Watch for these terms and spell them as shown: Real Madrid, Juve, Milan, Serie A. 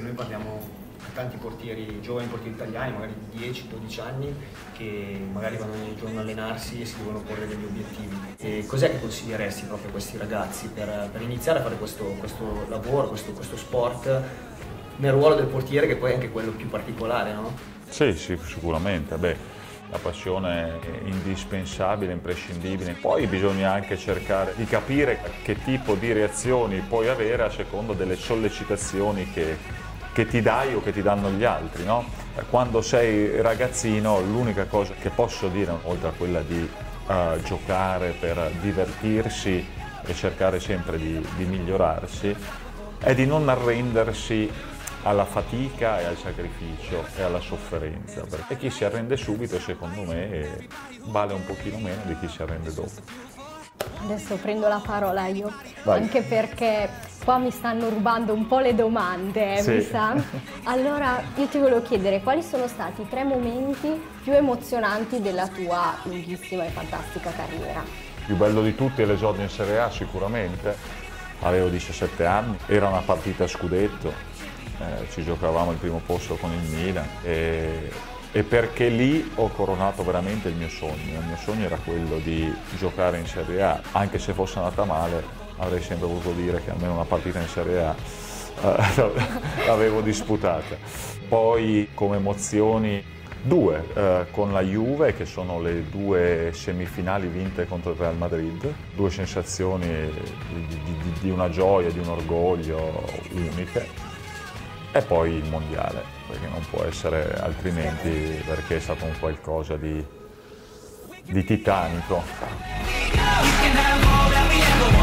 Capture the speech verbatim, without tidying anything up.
Noi parliamo di tanti portieri, giovani portieri italiani, magari di dieci dodici anni, che magari vanno ogni giorno a allenarsi e si devono porre degli obiettivi. Cos'è che consiglieresti proprio a questi ragazzi per, per iniziare a fare questo, questo lavoro, questo, questo sport, nel ruolo del portiere, che poi è anche quello più particolare, no? Sì, sì, sicuramente. Beh, la passione è indispensabile, imprescindibile. Poi bisogna anche cercare di capire che tipo di reazioni puoi avere a seconda delle sollecitazioni che, che ti dai o che ti danno gli altri, no? Quando sei ragazzino, l'unica cosa che posso dire, oltre a quella di uh, giocare per divertirsi e cercare sempre di, di migliorarsi, è di non arrendersi alla fatica e al sacrificio e alla sofferenza, perché chi si arrende subito, secondo me, vale un pochino meno di chi si arrende dopo. Adesso prendo la parola io. Vai. Anche perché qua mi stanno rubando un po' le domande, sì. Mi sa. Allora io ti volevo chiedere quali sono stati i tre momenti più emozionanti della tua lunghissima e fantastica carriera. Il più bello di tutti è l'esordio in Serie A, sicuramente. Avevo diciassette anni, era una partita a scudetto. Eh, ci giocavamo il primo posto con il Milan e, e perché lì ho coronato veramente il mio sogno. Il mio sogno era quello di giocare in Serie A, anche se fosse andata male avrei sempre voluto dire che almeno una partita in Serie A eh, l'avevo disputata. Poi come emozioni due, eh, con la Juve, che sono le due semifinali vinte contro il Real Madrid, due sensazioni di, di, di una gioia, di un orgoglio uniche. E poi il mondiale, perché non può essere altrimenti, perché è stato un qualcosa di, di titanico.